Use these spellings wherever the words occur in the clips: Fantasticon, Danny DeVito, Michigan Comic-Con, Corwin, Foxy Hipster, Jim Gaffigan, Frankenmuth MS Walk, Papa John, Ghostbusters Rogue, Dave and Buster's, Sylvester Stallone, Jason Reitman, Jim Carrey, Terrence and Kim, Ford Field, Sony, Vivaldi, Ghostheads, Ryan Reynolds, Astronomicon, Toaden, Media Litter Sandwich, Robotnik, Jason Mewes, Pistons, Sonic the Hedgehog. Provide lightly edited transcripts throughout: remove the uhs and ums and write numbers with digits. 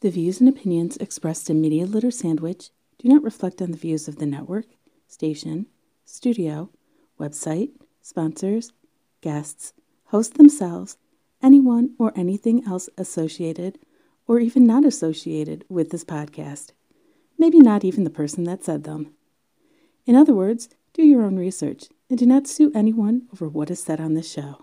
The views and opinions expressed in Media Litter Sandwich do not reflect on the views of the network, station, studio, website, sponsors, guests, hosts themselves, anyone or anything else associated or even not associated with this podcast. Maybe not even the person that said them. In other words, do your own research and do not sue anyone over what is said on this show.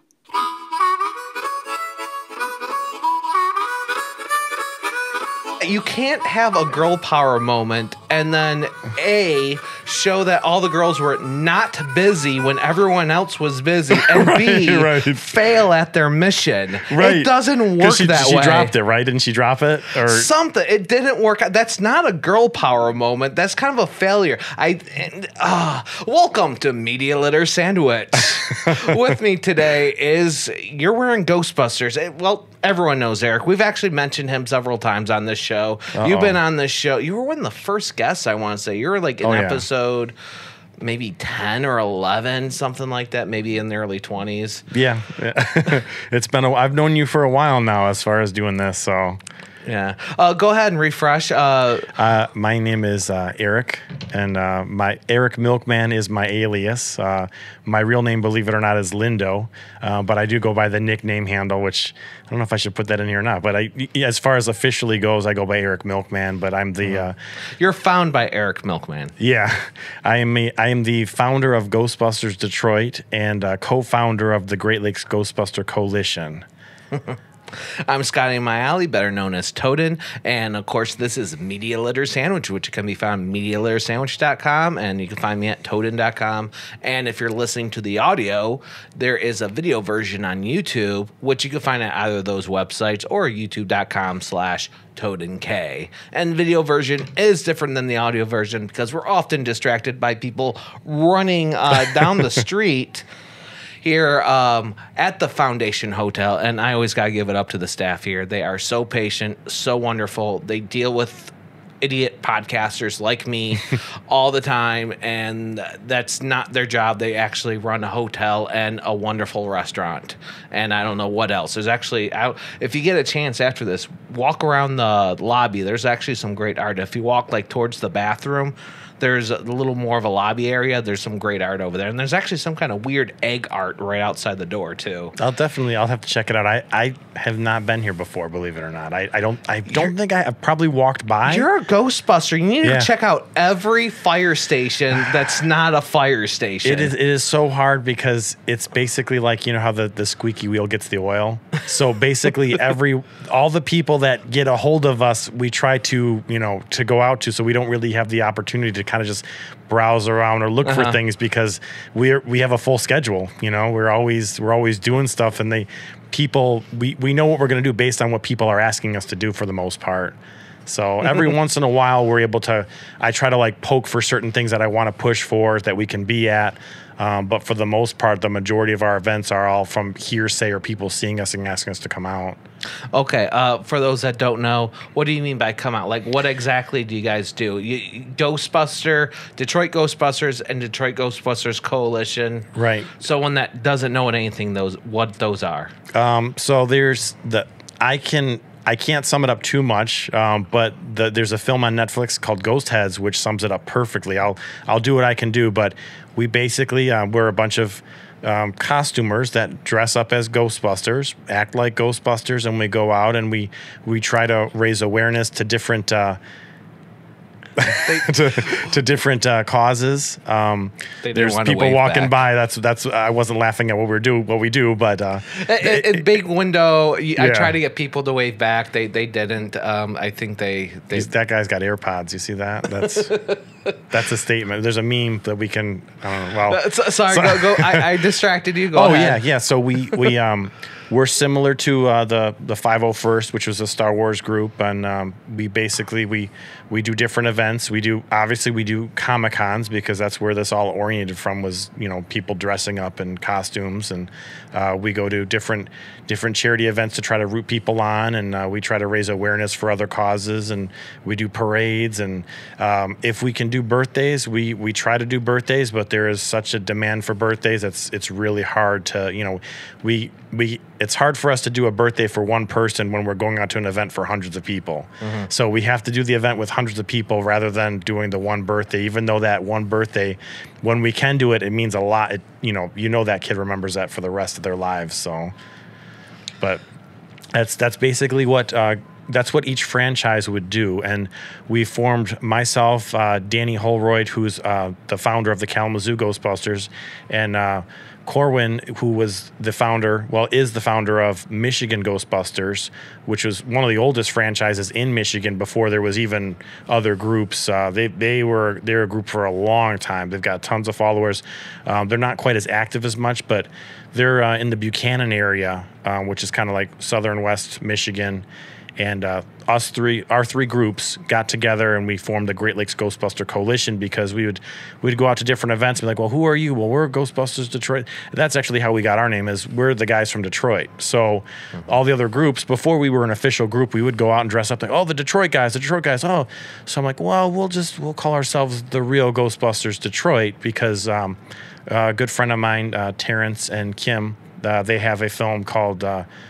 You can't have a girl power moment and then A, show that all the girls were not busy when everyone else was busy, and right, B, fail at their mission. Right. It doesn't work that way. She dropped it, right? Didn't she drop it? Or something. It didn't work out. That's not a girl power moment. That's kind of a failure. Welcome to Media Litter Sandwich. With me today is, you're wearing Ghostbusters. Well, everyone knows Eric. We've actually mentioned him several times on this show. You've been on this show. You were one of the first guests, I want to say. You were like in episode maybe 10 or 11, something like that, maybe in the early 20s. Yeah. It's been I've known you for a while now as far as doing this, so. Yeah. Go ahead and refresh. My name is Eric, and my Eric Milkman is my alias. My real name, believe it or not, is Lindo, but I do go by the nickname handle, which I don't know if I should put that in here or not. But as far as officially goes, I go by Eric Milkman, but I'm the... You're found by Eric Milkman. Yeah. I am the founder of Ghostbusters Detroit and co-founder of the Great Lakes Ghostbuster Coalition. I'm Scotty Maiale, better known as Toaden, and of course this is Media Litter Sandwich, which can be found at MediaLitterSandwich.com, and you can find me at Toaden.com. And if you're listening to the audio, there is a video version on YouTube, which you can find at either of those websites or YouTube.com/ToadenK. And video version is different than the audio version because we're often distracted by people running down the street. Here at the Foundation Hotel, and I always got to give it up to the staff here. They are so patient, so wonderful. They deal with idiot podcasters like me all the time, and that's not their job. They actually run a hotel and a wonderful restaurant, and I don't know what else. There's actually, if you get a chance after this, walk around the lobby. There's actually some great art. If you walk like towards the bathroom, there's a little more of a lobby area. There's some great art over there. And there's actually some kind of weird egg art right outside the door, too. I'll have to check it out. I have not been here before, believe it or not. I don't think I've probably walked by. You're a Ghostbuster. You need to check out every fire station that's not a fire station. It is so hard because it's basically like, you know how the squeaky wheel gets the oil? So basically all the people that get a hold of us, we try to, to go out to, so we don't really have the opportunity to kind of just browse around or look for things because we have a full schedule. We're always doing stuff, and we know what we're going to do based on what people are asking us to do for the most part. So every once in a while we're able to, I try to like poke for certain things that I want to push for that we can be at. But for the most part, the majority of our events are all from hearsay or people seeing us and asking us to come out. Okay. For those that don't know, what do you mean by come out? Like, what exactly do you guys do? Detroit Ghostbusters and Detroit Ghostbusters Coalition. Right. So one that doesn't know anything, what those are. So there's I can't sum it up too much, but there's a film on Netflix called Ghostheads, which sums it up perfectly. I'll do what I can do, but we basically we're a bunch of costumers that dress up as Ghostbusters, act like Ghostbusters, and we go out and we try to raise awareness to different to different causes. There's people walking by. That's. I wasn't laughing at what we do, but big window. I try to get people to wave back. They didn't. I think they. That guy's got AirPods. You see that? That's a statement. There's a meme that we can. Sorry. Go. I distracted you. Go ahead. Yeah. So we we're similar to the 501st, which was a Star Wars group, and we do different events. We do Comic Cons because that's where this all oriented from was, people dressing up in costumes, and we go to different charity events to try to root people on, and we try to raise awareness for other causes, and we do parades, and if we can do birthdays. We try to do birthdays, but there is such a demand for birthdays. It's really hard to, you know, it's hard for us to do a birthday for one person when we're going out to an event for hundreds of people. Mm-hmm. So we have to do the event with hundreds of people rather than doing the one birthday, even though that one birthday, when we can do it, it means a lot. It, you know, that kid remembers that for the rest of their lives. So, but that's basically what, that's what each franchise would do. And we formed myself, Danny Holroyd, who's the founder of the Kalamazoo Ghostbusters, and Corwin, who was the founder, well, is the founder of Michigan Ghostbusters, which was one of the oldest franchises in Michigan before there was even other groups. They were a group for a long time. They've got tons of followers. They're not quite as active as much, but they're in the Buchanan area, which is kind of like southern West Michigan. And our three groups got together and we formed the Great Lakes Ghostbuster Coalition, because we'd go out to different events and be like, well, who are you? Well, we're Ghostbusters Detroit. That's actually how we got our name, is we're the guys from Detroit. So all the other groups, before we were an official group, we would go out and dress up like, oh, the Detroit guys. Oh, so I'm like, well, we'll call ourselves the real Ghostbusters Detroit, because a good friend of mine, Terrence and Kim, they have a film called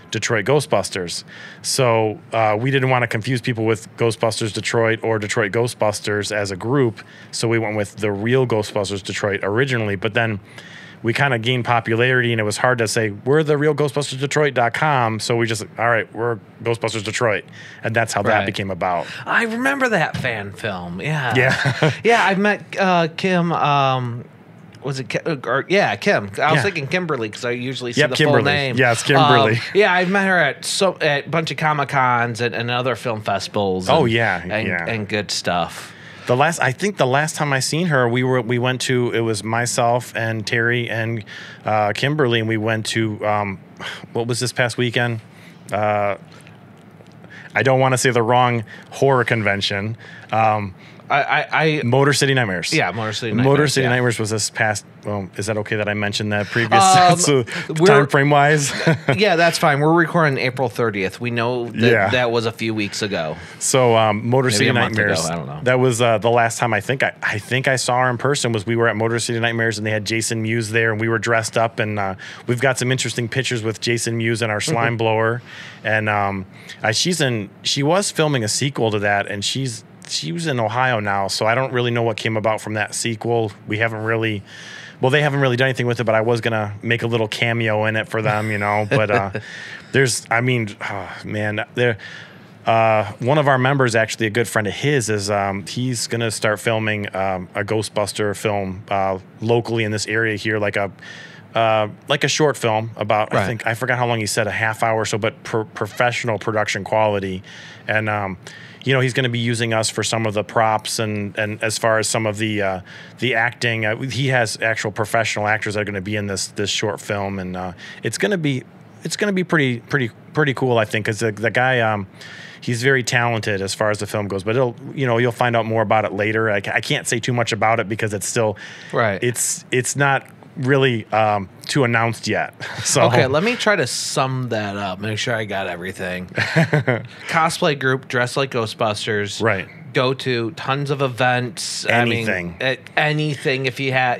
Detroit Ghostbusters. So we didn't want to confuse people with Ghostbusters Detroit or Detroit Ghostbusters as a group. So we went with the real Ghostbusters Detroit originally. But then we kind of gained popularity, and it was hard to say, we're the real GhostbustersDetroit.com. So we just, all right, we're Ghostbusters Detroit. And that's how that became about. I remember that fan film. Yeah. Yeah. Yeah, I met Kim. Was it Kim? Yeah, Kim. I was thinking Kimberly, because I usually see the Kimberly. Full name. Yeah, it's Kimberly. Yeah, I met her at a bunch of Comic Cons and other film festivals. And, and good stuff. I think the last time I seen her, we went to myself and Terry and Kimberly, and we went to what was this past weekend? I don't want to say the wrong horror convention. Motor City Nightmares. Yeah, Motor City Nightmares was this past. Well, is that okay that I mentioned that previous so time frame wise? Yeah, that's fine. We're recording April 30th. We know that was a few weeks ago. So Motor City Nightmares. Ago, I don't know. That was the last time I think I saw her in person. Was we were at Motor City Nightmares, and they had Jason Mewes there, and we were dressed up, and we've got some interesting pictures with Jason Mewes and our slime blower, and she was filming a sequel to that, and she was in Ohio now, so I don't really know what came about from that sequel. They haven't really done anything with it, but I was going to make a little cameo in it for them, you know. But one of our members, actually a good friend of his, is he's going to start filming a Ghostbuster film locally in this area here, like a short film about, I think, I forgot how long he said, a half hour or so, but professional production quality. And you know, he's going to be using us for some of the props and as far as some of the acting. He has actual professional actors that are going to be in this short film, and it's going to be pretty cool, I think, because the guy he's very talented as far as the film goes. But you'll find out more about it later. I can't say too much about it because it's still it's not really too announced yet. So okay, let me try to sum that up, make sure I got everything. Cosplay group, dress like Ghostbusters, go to tons of events, anything if you have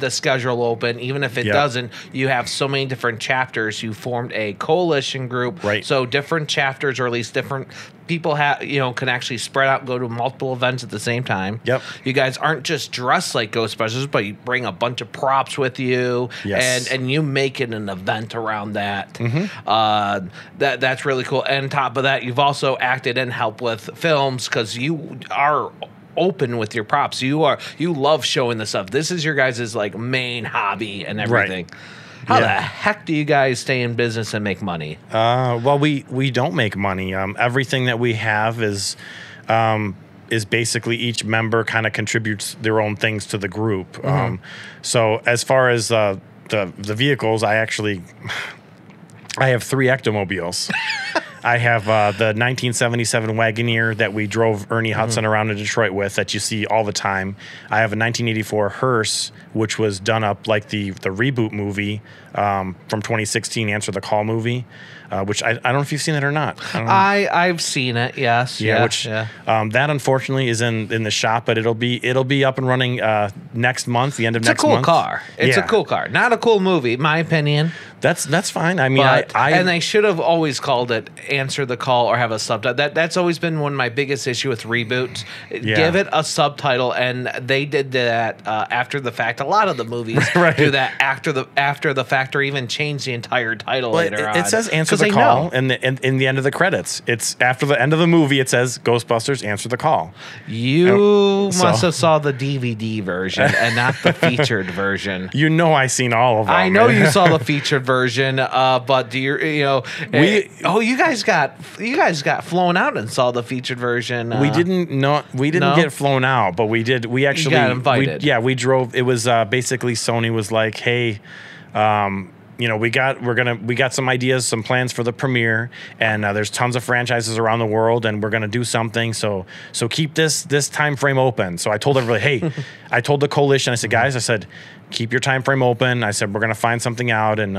the schedule open, even if it doesn't. You have so many different chapters. You formed a coalition group, so different chapters, or at least different people can actually spread out and go to multiple events at the same time. Yep. You guys aren't just dressed like Ghostbusters, but you bring a bunch of props with you, and you make it an event around that. Mm-hmm. That's really cool. And on top of that, you've also acted and helped with films, because you are open with your props. You love showing this stuff. This is your guys' like main hobby and everything. Right. How the heck do you guys stay in business and make money? Well, we don't make money. Everything that we have is basically each member kind of contributes their own things to the group. Mm-hmm. So as far as the vehicles, I have 3 ectomobiles. I have the 1977 Wagoneer that we drove Ernie Hudson around in Detroit with that you see all the time. I have a 1984 hearse, which was done up like the reboot movie from 2016, Answer the Call movie, which I don't know if you've seen it or not. I've seen it, yes. Yeah, yeah. That unfortunately is in the shop, but it'll be up and running next month, the end of next month. It's a cool car. It's a cool car. Not a cool movie, my opinion. That's fine. I mean, and they should have always called it Answer the Call or have a subtitle. That's always been one of my biggest issues with reboots. Yeah. Give it a subtitle, and they did that after the fact. A lot of the movies do that after the fact, or even change the entire title later on. It says Answer the Call, and in the end of the credits, it's after the end of the movie. It says Ghostbusters Answer the Call. You must have saw the DVD version and not the featured version. You know, I seen all of them. I know you saw the featured version, but do you know you guys got flown out and saw the featured version? We didn't get flown out, but we actually got invited. We drove. It was basically Sony was like, hey, you know, we got some ideas, some plans for the premiere, and there's tons of franchises around the world, and we're gonna do something. So keep this time frame open. So I told everybody, hey, I told the coalition, I said, guys, I said, keep your time frame open. I said, we're gonna find something out, and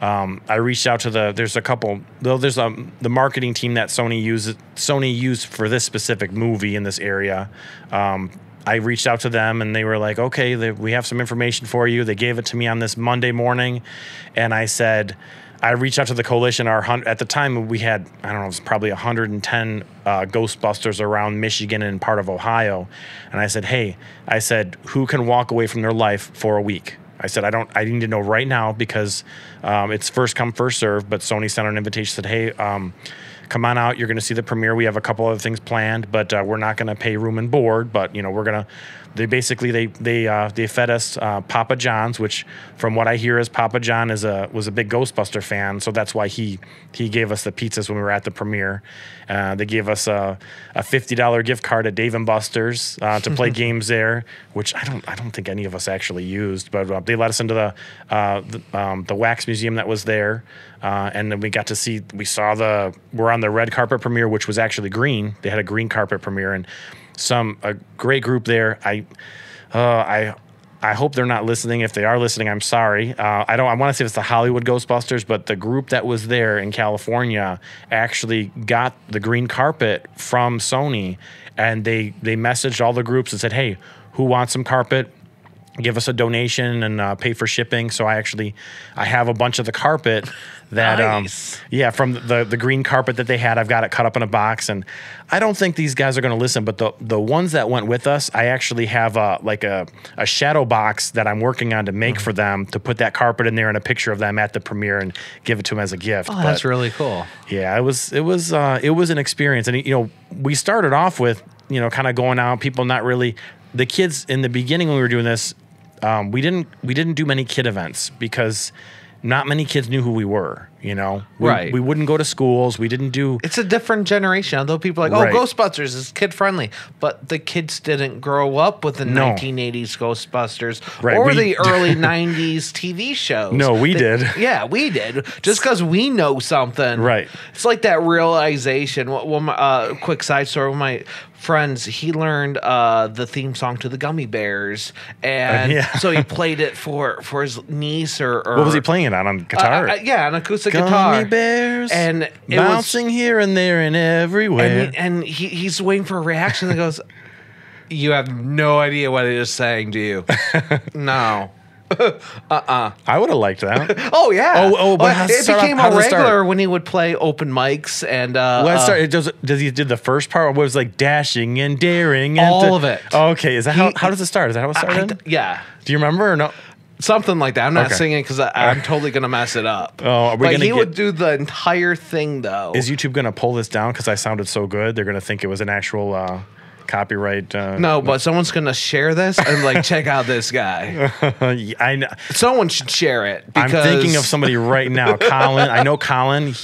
I reached out to the marketing team that Sony used for this specific movie in this area. I reached out to them, and they were like, okay, we have some information for you. They gave it to me on this Monday morning, and I said, I reached out to the coalition. At the time, we had, I don't know, it was probably 110 Ghostbusters around Michigan and part of Ohio, and I said, hey, I said, who can walk away from their life for a week? I said, I need to know right now, because it's first come, first serve, but Sony sent an invitation, said, hey, come on out. You're going to see the premiere. We have a couple other things planned, but we're not going to pay room and board. But you know, we're gonna. They basically they fed us Papa John's, which, from what I hear, is Papa John was a big Ghostbuster fan, so that's why he gave us the pizzas when we were at the premiere. They gave us a $50 gift card at Dave and Buster's to play games there, which I don't think any of us actually used, but they let us into the wax museum that was there, and then we're on the red carpet premiere, which was actually green. They had a green carpet premiere, and a great group there. I hope they're not listening. If they are listening, I'm sorry. I want to say it's the Hollywood Ghostbusters, but the group that was there in California actually got the green carpet from Sony, and they messaged all the groups and said, hey, who wants some carpet? Give us a donation and pay for shipping. So I have a bunch of the carpet that, nice. From the green carpet that they had, I've got it cut up in a box. And I don't think these guys are going to listen, but the ones that went with us, I actually have a shadow box that I'm working on to make for them, to put that carpet in there and a picture of them at the premiere and give it to them as a gift. Oh, that's really cool. Yeah, it was an experience. And, you know, we started off with, you know, kind of going out, people not really, the kids in the beginning when we were doing this, we didn't do many kid events because not many kids knew who we were, you know? Right. We wouldn't go to schools. We didn't do... It's a different generation, although people are like, oh, Ghostbusters is kid-friendly. But the kids didn't grow up with the 1980s Ghostbusters or the early 90s TV shows. No, we did. Yeah, we did. Just because we know something. Right. It's like that realization. Quick side story. One of my friends, he learned the theme song to the Gummy Bears, and so he played it for his niece or what was he playing it on guitar? An acoustic guitar. Gummy Bears, and it bouncing here and there and everywhere. And he's waiting for a reaction. And he goes, "You have no idea what it is saying, do you?" No. I would have liked that. Oh yeah. But it became a regular when he would play open mics and. Does he do the first part? Where it was like dashing and daring. And all of it. Oh, okay. Is that how does it start? Is that how it started? Yeah. Do you remember or no? Something like that. I'm not singing because I'm totally gonna mess it up. He would do the entire thing though. Is YouTube gonna pull this down because I sounded so good? They're gonna think it was an actual. Copyright. No, but someone's going to share this and like, check out this guy. I know. Someone should share it. Because I'm thinking of somebody right now. Colin. I know Colin.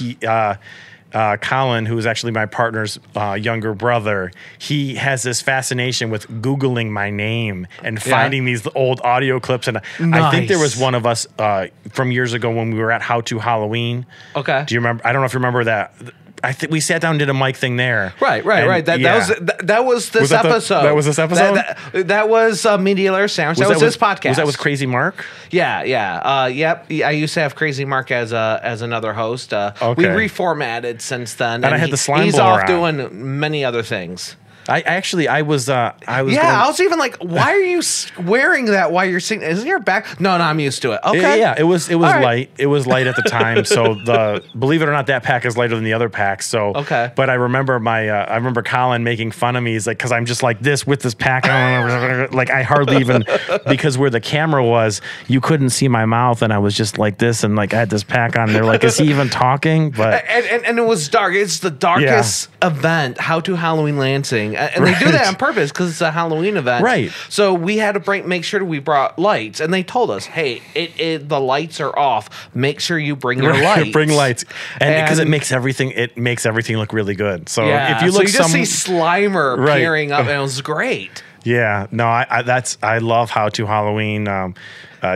Colin, who is actually my partner's younger brother, he has this fascination with Googling my name and finding these old audio clips. And nice. I think there was one of us from years ago when we were at How to Halloween. Okay. Do you remember? I don't know if you remember that. we sat down and did a mic thing there. Right. That was this episode. That was this episode? That was Media Layer Sandwich. That was this podcast. Was that with Crazy Mark? Yeah. Yep. I used to have Crazy Mark as another host. Okay. We reformatted since then. And I had the slime blower on. He's off doing many other things. I was. Yeah, I was even like, why are you wearing that while you're singing? Isn't your back? No, I'm used to it. Okay. It was right. Light. It was light at the time. So believe it or not, that pack is lighter than the other pack. So okay. But I remember I remember Colin making fun of me. He's like, because I'm just like this with this pack. Like I hardly even, because where the camera was, you couldn't see my mouth, and I was just like this, and like I had this pack on. And they're like, is he even talking? But and it was dark. It's the darkest event. How to Halloween Lansing. And right. They do that on purpose because it's a Halloween event. Right. So we had to make sure we brought lights. And they told us, hey, the lights are off. Make sure you bring your lights. Bring lights. And because it makes everything look really good. So if you look, so you just see Slimer peering up, and it was great. Yeah. No, I love How to Halloween.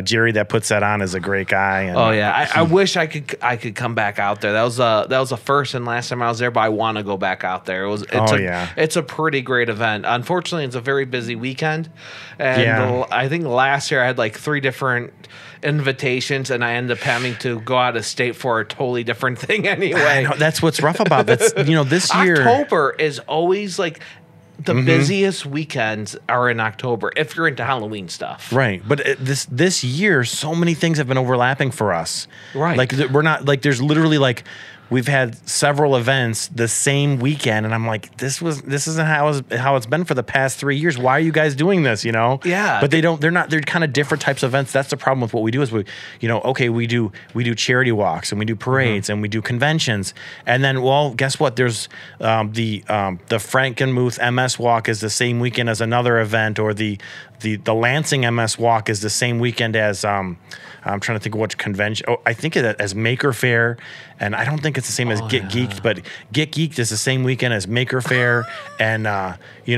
Jerry that puts that on is a great guy. And I wish I could come back out there. That was the first and last time I was there, but I want to go back out there. It's a pretty great event. Unfortunately, it's a very busy weekend, and I think last year I had like 3 different invitations, and I end up having to go out of state for a totally different thing anyway. I know, that's what's rough about that's this year. October is always like. The busiest weekends are in October if you're into Halloween stuff. Right. But this year, so many things have been overlapping for us. Right. Like we're not like there's literally like we've had several events the same weekend, and I'm like, this isn't how it's been for the past 3 years. Why are you guys doing this? Yeah. But they're kind of different types of events. That's the problem with what we do is we do charity walks, and we do parades, and we do conventions, and then guess what? There's the Frankenmuth MS Walk is the same weekend as another event, or the Lansing MS Walk is the same weekend as I'm trying to think of what convention. Oh, I think of it as Maker Faire, and I don't think it's the same as Get Geeked, but Get Geeked is the same weekend as Maker Faire, and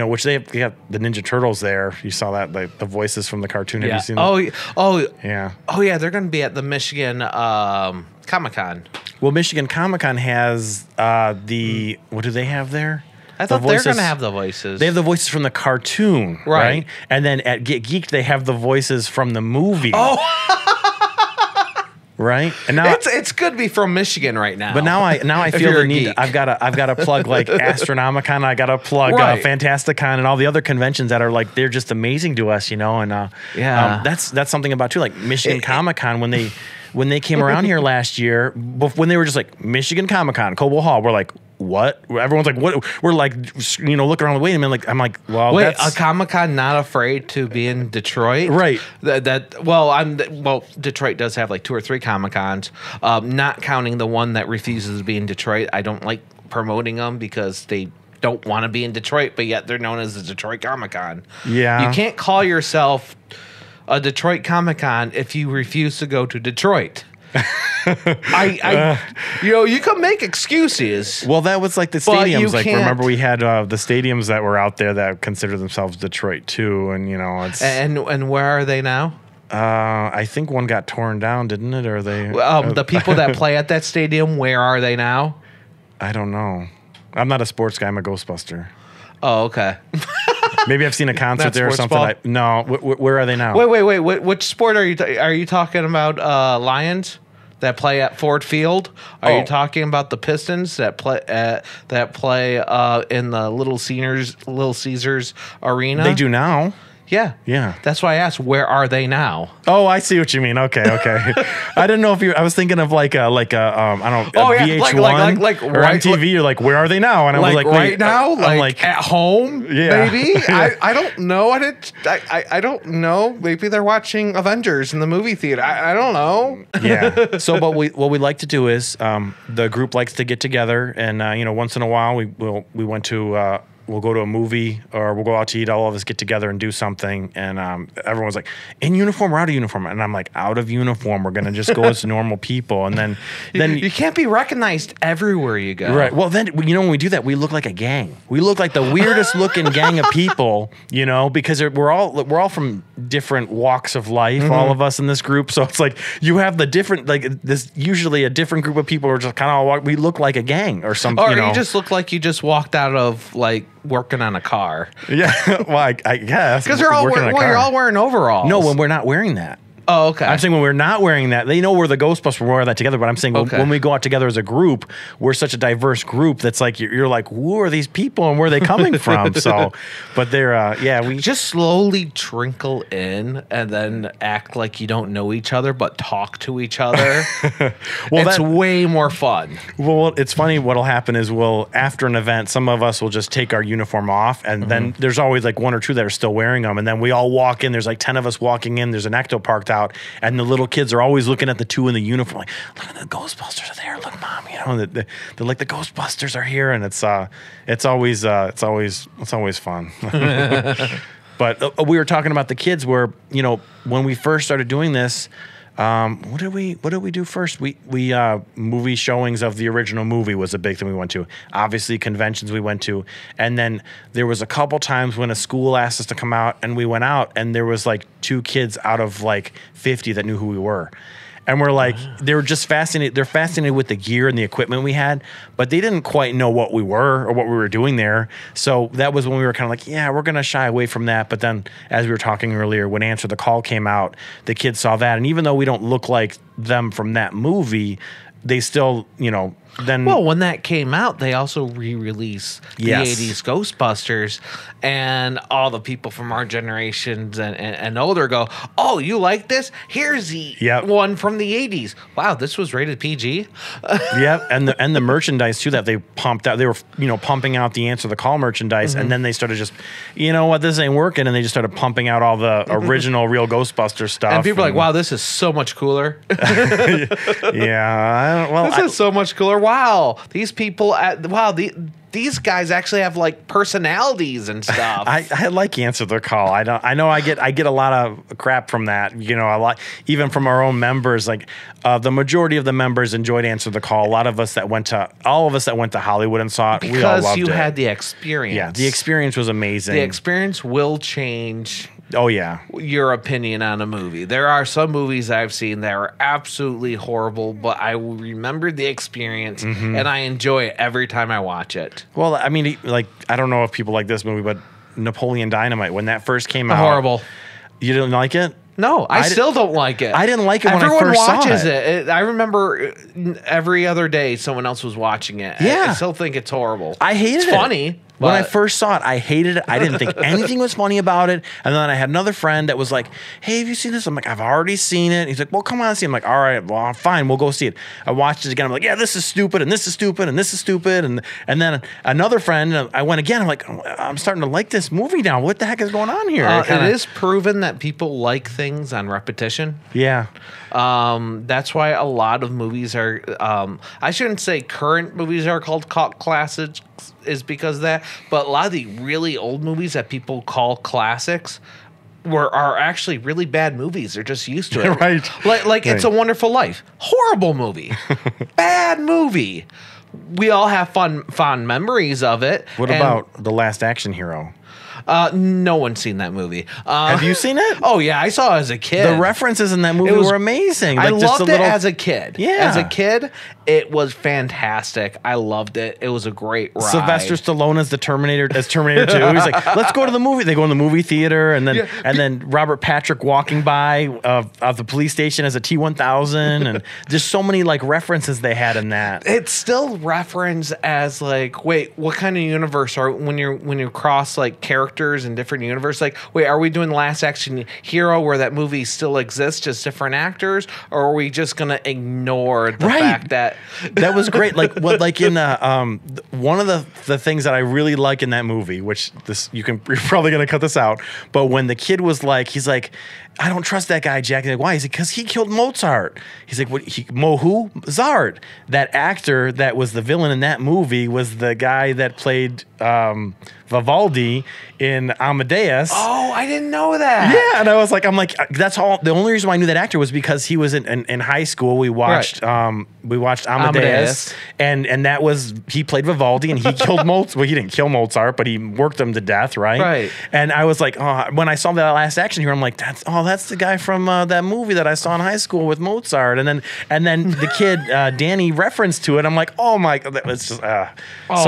which they have the Ninja Turtles there. You saw that, like the voices from the cartoon. Have you seen that? Oh yeah, they're going to be at the Michigan Comic-Con. Well, Michigan Comic-Con has what do they have there? I thought they're going to have the voices. They have the voices from the cartoon, right? And then at Get Geeked, they have the voices from the movie. Oh. Right, and now it's good to be from Michigan right now. But now I feel the need. I've got to plug like Astronomicon. I got to plug Fantasticon and all the other conventions that are like they're just amazing to us, And that's something about too, like Michigan Comic Con when they came around here last year, when they were just like Michigan Comic Con, Cobo Hall. We're like, what? Everyone's like, what? We're like, look around. Wait a minute. Like, I'm like, well, wait, a Comic-Con not afraid to be in Detroit, right? Detroit does have like 2 or 3 Comic-Cons, not counting the one that refuses to be in Detroit. I don't like promoting them because they don't want to be in Detroit, but yet they're known as the Detroit Comic-Con. Yeah, you can't call yourself a Detroit Comic-Con if you refuse to go to Detroit. You can make excuses. Well, that was like the stadiums. Like, remember we had the stadiums that were out there that consider themselves Detroit too, and it's and where are they now? I think one got torn down, didn't it? Or they the people that play at that stadium, where are they now? I don't know. I'm not a sports guy. I'm a Ghostbuster. Oh, okay. Maybe I've seen a concert there or something. Where are they now? Wait. Which sport are you? Are you talking about Lions that play at Ford Field? Are you talking about the Pistons that play in the Little Caesars Arena? They do now. Yeah. That's why I asked, where are they now? Oh, I see what you mean. Okay. I didn't know if I was thinking of VH1 or MTV. You're like, where are they now? And I was like, right now, like at home, maybe. Yeah. I don't know. I don't know. Maybe they're watching Avengers in the movie theater. I don't know. Yeah. So, but what we like to do is the group likes to get together, and once in a while we went to. we'll go to a movie or we'll go out to eat. All of us get together and do something. And everyone's like, in uniform or out of uniform? And I'm like, out of uniform. We're going to just go as normal people. And then you can't be recognized everywhere you go. Right. Well, then, you know, when we do that, we look like a gang. We look like the weirdest looking gang of people, you know, because we're all from different walks of life, mm-hmm. all of us in this group. So it's like you have the different, like this, usually a different group of people are just kind of all walk. We look like a gang or something. Or you just look like you just walked out of like working on a car. Yeah. Well, I guess. Because you're all wearing overalls. No, when we're not wearing that. Oh, okay. I'm saying when we're not wearing that, they know we're the Ghostbusters, we're wearing that together, but I'm saying when we go out together as a group, we're such a diverse group that's like, you're like, who are these people and where are they coming from? So, but they're, yeah. We just slowly trickle in and then act like you don't know each other, but talk to each other. Well, that's way more fun. Well, it's funny. What'll happen is after an event, some of us will just take our uniform off and mm-hmm. then there's always like one or two that are still wearing them. And then we all walk in, there's like 10 of us walking in, there's an ecto parked out. And the little kids are always looking at the two in the uniform, like, look at the Ghostbusters are there, look, Mom, you know, they're like, the Ghostbusters are here, and it's always fun. But we were talking about the kids, where, you know, when we first started doing this, what did we do first? We movie showings of the original movie was a big thing we went to. Obviously, conventions we went to, and then there was a couple times when a school asked us to come out, and we went out, and there was like 2 kids out of like 50 that knew who we were. And we're like, they were just fascinated. They're fascinated with the gear and the equipment we had, but they didn't quite know what we were or what we were doing there. So that was when we were kind of like, yeah, we're going to shy away from that. But then, as we were talking earlier, when Answer the Call came out, the kids saw that. And even though we don't look like them from that movie, they still, you know, then. Well, when that came out, they also re-released the 80s Ghostbusters, and all the people from our generations and older go, oh, you like this? Here's the one from the 80s. Wow, this was rated PG. Yep, and the merchandise too that they pumped out. They were, you know, pumping out the Answer the Call merchandise, mm-hmm. and then they started just, you know what, this ain't working, and they just started pumping out all the original real Ghostbuster stuff. And people are like, wow, this is so much cooler. Yeah, well, this is so much cooler. Wow, these people! These guys actually have like personalities and stuff. I like Answer the Call. I know I get a lot of crap from that. You know, a lot, even from our own members. Like the majority of the members enjoyed Answer the Call. A lot of us that went to Hollywood and saw it, we all loved it. Because you had the experience. Yeah, the experience was amazing. The experience will change. Oh, yeah. Your opinion on a movie. There are some movies I've seen that are absolutely horrible, but I remember the experience, mm-hmm. and I enjoy it every time I watch it. Well, I mean, like, I don't know if people like this movie, but Napoleon Dynamite, when that first came out. Horrible. You didn't like it? No, I still don't like it. I didn't like it when I first saw it. Everyone watches it. I remember every other day someone else was watching it. Yeah. I still think it's horrible. I hated it. It's funny. When I first saw it, I hated it. I didn't think anything was funny about it. And then I had another friend that was like, hey, have you seen this? I'm like, I've already seen it. And he's like, well, come on and see it. I'm like, all right, well, fine, we'll go see it. I watched it again. I'm like, yeah, this is stupid, and this is stupid, and this is stupid. And then another friend, and I went again. I'm like, I'm starting to like this movie now. What the heck is going on here? It is proven that people like things on repetition. Yeah. That's why a lot of movies are, I shouldn't say current movies are called cult classics, is because of that, but a lot of the really old movies that people call classics are actually really bad movies. They're just used to it. Right. Like right. It's a Wonderful Life. Horrible movie. Bad movie. We all have fond memories of it. What about The Last Action Hero? No one's seen that movie. Have you seen it? Oh, yeah. I saw it as a kid. The references in that movie were amazing. Like, I loved it as a kid. Yeah. As a kid, it was fantastic. I loved it. It was a great ride. Sylvester Stallone as the Terminator, as Terminator 2. He's like, let's go to the movie. They go in the movie theater, and then Robert Patrick walking by of the police station as a T-1000, and just so many, like, references they had in that. It's still referenced as, like, wait, what kind of universe are when you cross, like, characters in different universe, like, wait, are we doing Last Action Hero where that movie still exists, just different actors, or are we just gonna ignore the fact that was great? Like, what, like in one of the things that I really like in that movie, which you're probably gonna cut this out, but when the kid was like, he's like, I don't trust that guy, Jack. He's like, why? He's like, because he killed Mozart. He's like, what? Mo who? Zard. That actor that was the villain in that movie was the guy that played Vivaldi in Amadeus. Oh, I didn't know that. Yeah, and I was like, that's all. The only reason why I knew that actor was because he was in high school. We watched, we watched Amadeus, and that was he played Vivaldi, and he killed Mozart. Well, he didn't kill Mozart, but he worked him to death, right? Right. And I was like, oh, when I saw that last action here, I'm like, that's the guy from that movie that I saw in high school with Mozart, and then the kid Danny referenced to it. I'm like, oh my God, it's just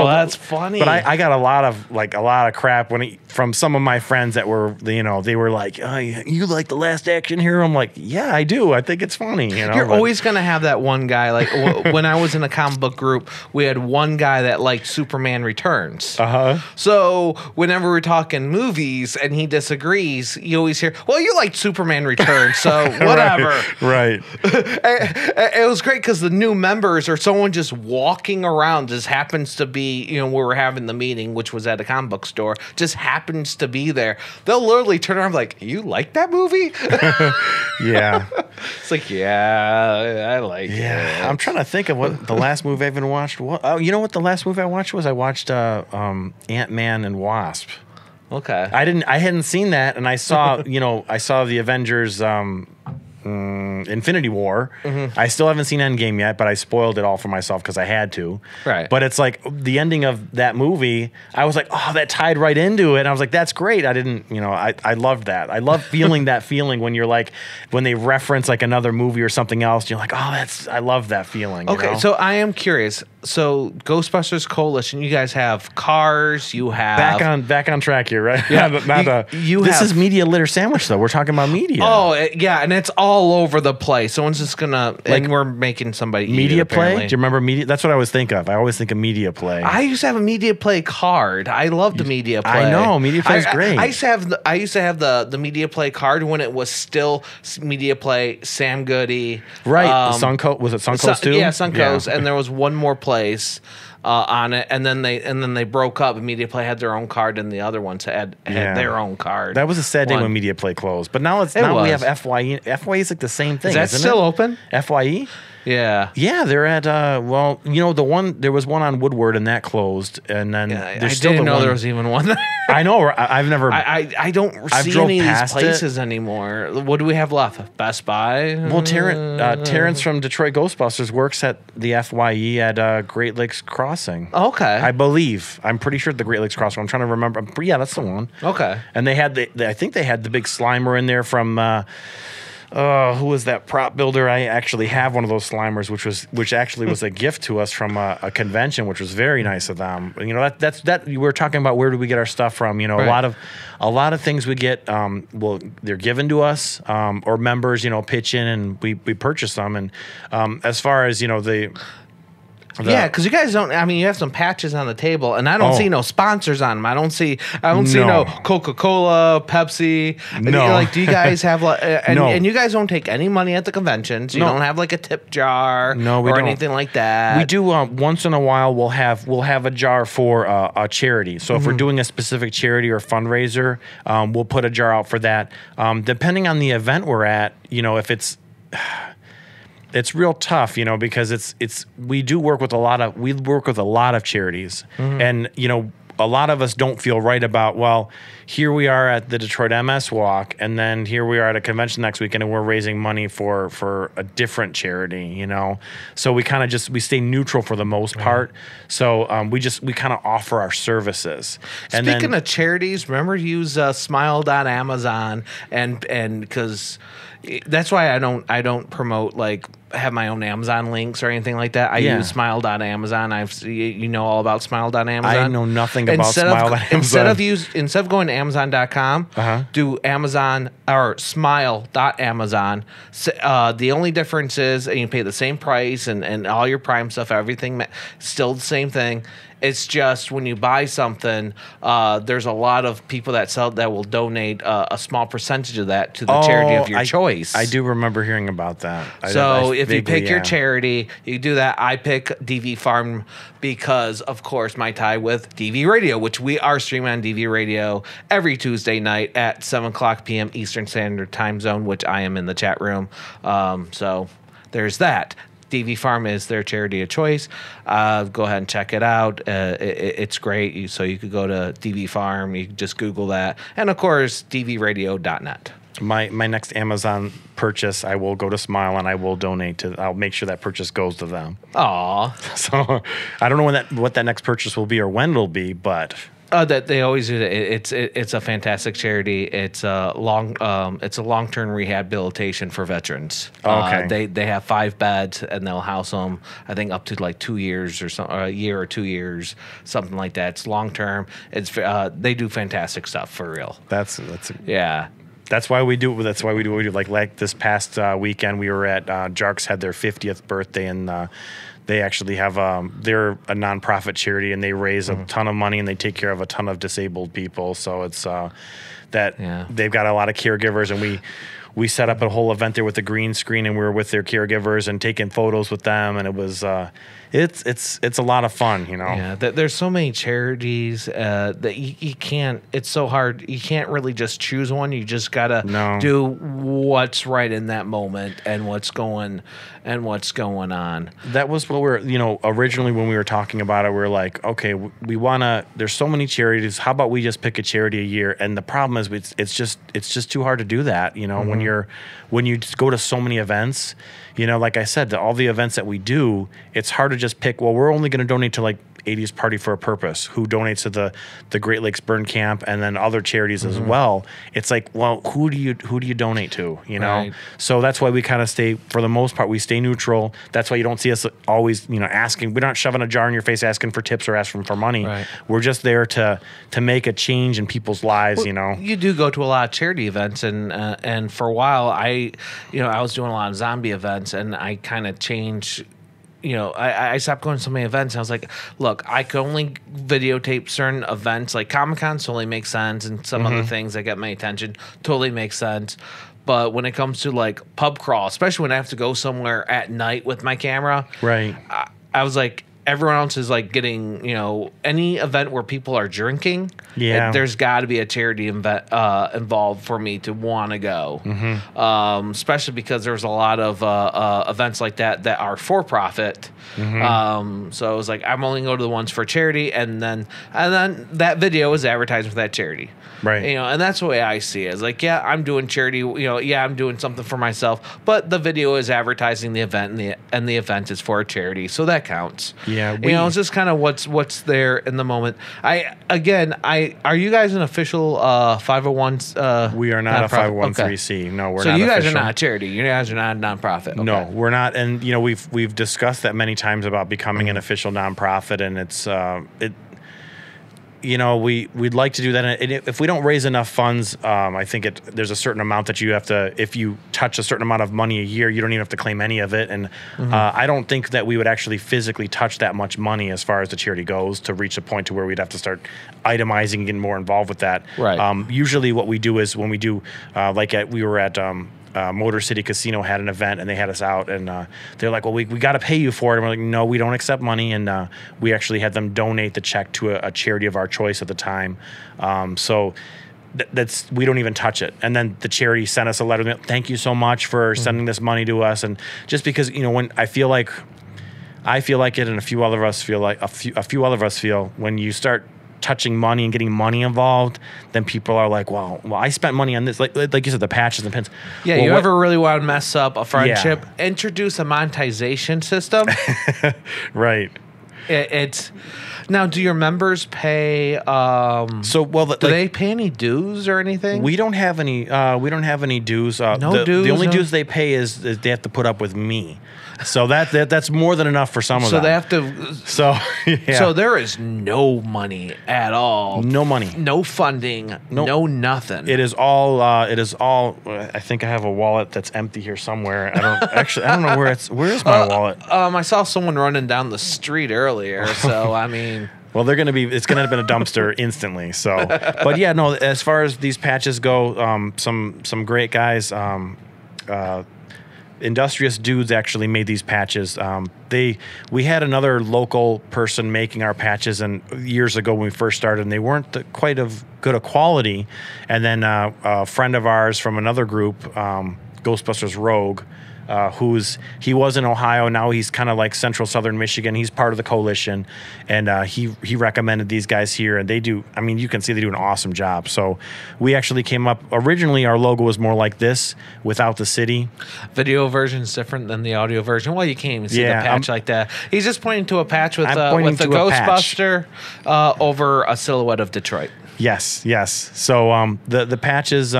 that's funny. But I got a lot of crap from some of my friends that were, they were like, oh, you like The Last Action Hero? I'm like, yeah, I do. I think it's funny. You're always going to have that one guy. Like when I was in a comic book group, we had one guy that liked Superman Returns. Uh-huh. So whenever we're talking movies and he disagrees, you always hear, well, you liked Superman Returns, so whatever. Right. It was great because the new members or someone just walking around just happens to be, where we're having the meeting, which was at a comic book store, just happens to be there. They'll literally turn around like, you like that movie? Yeah. It's like, yeah, I like it. I'm trying to think of what the last movie I even watched was. Oh, you know what the last movie I watched was? I watched Ant-Man and Wasp. Okay. I hadn't seen that, and I saw, I saw the Avengers Infinity War. Mm-hmm. I still haven't seen Endgame yet, but I spoiled it all for myself because I had to. Right. But it's like the ending of that movie, I was like, oh, that tied right into it. And I was like, that's great. I didn't, I loved that. I love feeling that feeling when you're like, when they reference like another movie or something else, you're like, oh, I love that feeling. Okay. So I am curious. So Ghostbusters Coalition, you guys have cars, you have. Back on track here, right? Yeah. This is Media Litter Sandwich though. We're talking about media. Oh, yeah. And it's all over the place. Someone's just gonna we're making somebody media eat it, apparently. Play. Do you remember media? That's what I always think of. I always think of media play. I used to have a media play card. I loved the media play. I know media play is great. I used to have the media play card when it was still media play. Sam Goody, right? Suncoast was it? Suncoast too? Yeah, Suncoast. Yeah. And there was one more place on it, and then they broke up. Media Play had their own card, and the other ones had their own card. That was a sad day when Media Play closed. But now we have FYE. FYE is like the same thing. Is that still open? FYE. Yeah. Yeah, they're at there was one on Woodward and that closed, and then there's still didn't know there was even one there. I know. I've never. I don't see any of these places anymore. What do we have left? Best Buy. Well, Terrence from Detroit Ghostbusters works at the FYE at Great Lakes Crossing. Okay. I believe. I'm pretty sure the Great Lakes Crossing. I'm trying to remember. Yeah, that's the one. Okay. And they had I think they had the big Slimer in there from. Who was that prop builder? I actually have one of those Slimers, which was a gift to us from a convention, which was very nice of them. We're talking about where do we get our stuff from? Right. a lot of things we get. They're given to us, or members, pitch in and we purchase them. And as far as because you guys don't. I mean, you have some patches on the table, and I don't see no sponsors on them. I don't see no Coca-Cola, Pepsi. No. Do you guys have? And you guys don't take any money at the conventions. You don't have a tip jar. No, we don't. Anything like that. We do once in a while. We'll have a jar for a charity. So if we're doing a specific charity or fundraiser, we'll put a jar out for that. Depending on the event we're at, if it's. It's real tough, because we work with a lot of charities, and a lot of us don't feel right about, here we are at the Detroit MS Walk, and then here we are at a convention next weekend, and we're raising money for a different charity, So we kind of we stay neutral for the most part. So we kind of offer our services. And speaking of charities, remember to use Smile.Amazon, and because that's why I don't promote have my own Amazon links or anything like that. I use Smile.Amazon. You know all about Smile.Amazon. I know nothing about Smile.Amazon. Instead of going to Amazon.com, do Amazon or Smile.Amazon. The only difference is you pay the same price and all your Prime stuff, everything, still the same thing. It's just when you buy something, there's a lot of people that will donate a small percentage of that to the charity of your choice. I do remember hearing about that. If you pick your charity, you do that. I pick DV Farm because, of course, my tie with DV Radio, which we are streaming on DV Radio every Tuesday night at 7 o'clock p.m. Eastern Standard Time Zone, which I am in the chat room. So there's that. DV Farm is their charity of choice. Go ahead and check it out. It's great. So you could go to DV Farm. You could just Google that. And, of course, dvradio.net. My next Amazon purchase, I will go to Smile and I will donate to. I'll make sure that purchase goes to them. Aw. So I don't know when what that next purchase will be or when it'll be, but that they always do that. It's a fantastic charity. It's a long-term rehabilitation for veterans. Okay. They have 5 beds and they'll house them. I think up to like 2 years or so, or a year or 2 years, something like that. It's long term. It's they do fantastic stuff for real. That's yeah. That's why we do. That's why we do what we do. Like this past weekend, we were at Jarks had their 50th birthday, and they actually have they're a nonprofit charity, and they raise a ton of money, and they take care of a ton of disabled people. So it's they've got a lot of caregivers, and we set up a whole event there with a green screen, and we were with their caregivers and taking photos with them, and it was it's a lot of fun, you know. Yeah, there's so many charities that you can't. It's so hard. You can't really just choose one. You just gotta do what's right in that moment and what's going on. That was what we're originally when we were talking about it. We were like, okay, we wanna. There's so many charities. How about we just pick a charity a year? And the problem is it's just too hard to do that. You know, when you just go to so many events. You know, like I said, all the events that we do, it's hard to just pick, well, we're only going to donate to, like, 80s Party for a Purpose, who donates to the Great Lakes Burn Camp and then other charities as well. It's like, well, who do you donate to, you know? Right. So that's why we kind of stay, for the most part, we stay neutral. That's why you don't see us always, asking. We're not shoving a jar in your face asking for tips or asking for money. Right. We're just there to make a change in people's lives, well, you know? You do go to a lot of charity events, and for a while, I was doing a lot of zombie events, and I kind of changed. I stopped going to so many events. And I was like, look, I can only videotape certain events. Like Comic-Con totally makes sense, and some other things that get my attention totally makes sense. But when it comes to, like, pub crawl, especially when I have to go somewhere at night with my camera, right? I was like, everyone else is, like, getting, any event where people are drinking. Yeah. There's got to be a charity involved for me to want to go, especially because there's a lot of events like that are for-profit. So it was like, I'm only going to the ones for charity, and then that video is advertising for that charity. Right. And that's the way I see it. It's like, yeah, I'm doing charity. I'm doing something for myself, but the video is advertising the event, and the event is for a charity, so that counts. Yeah. Yeah, it's just kind of what's there in the moment. Are you guys an official 501? We are not a 501(c)(3). No, we're not. So you guys official. Are not a charity. You guys are not a nonprofit. Okay. No, we're not. And we've discussed that many times about becoming an official nonprofit, and it's we'd like to do that. And if we don't raise enough funds, I think there's a certain amount that you have to, if you touch a certain amount of money a year, you don't even have to claim any of it. And I don't think that we would actually physically touch that much money as far as the charity goes to reach a point to where we'd have to start itemizing and getting more involved with that. Right. Usually what we do is when we do, we were at Motor City Casino had an event, and they had us out, and they're like, well, we got to pay you for it. And we're like, no, we don't accept money. And we actually had them donate the check to a charity of our choice at the time. So that's, we don't even touch it. And then the charity sent us a letter. Thank you so much for sending this money to us. And just because, when I feel like it, and a few other of us feel when you start touching money and getting money involved, then people are like, well, I spent money on this. Like you said, the patches and pins. Yeah, well, you ever really want to mess up a friendship? Yeah. Introduce a monetization system. Right. It's now. Do your members pay? Do they pay any dues or anything? We don't have any. We don't have any dues. No dues. The only dues they pay is they have to put up with me. So that's more than enough for some of them. So they have to. So yeah. So there is no money at all. No money. No funding. No nothing. It is all. I think I have a wallet that's empty here somewhere. I don't know where it's. Where is my wallet? I saw someone running down the street earlier. So I mean. Well, it's going to have been a dumpster instantly. So, but yeah, no. As far as these patches go, some great guys. Industrious dudes actually made these patches. We had another local person making our patches, and years ago when we first started, and they weren't quite of good a quality. And then a friend of ours from another group, Ghostbusters Rogue, he was in Ohio. Now he's kind of like central southern Michigan. He's part of the coalition, and he recommended these guys here, and they do, I mean, you can see they do an awesome job. So we actually came up, originally our logo was more like this without the city. Video version's different than the audio version. Well, you can't even see the patch like that. He's just pointing to a patch with the Ghostbuster over a silhouette of Detroit. Yes, yes. So the patches,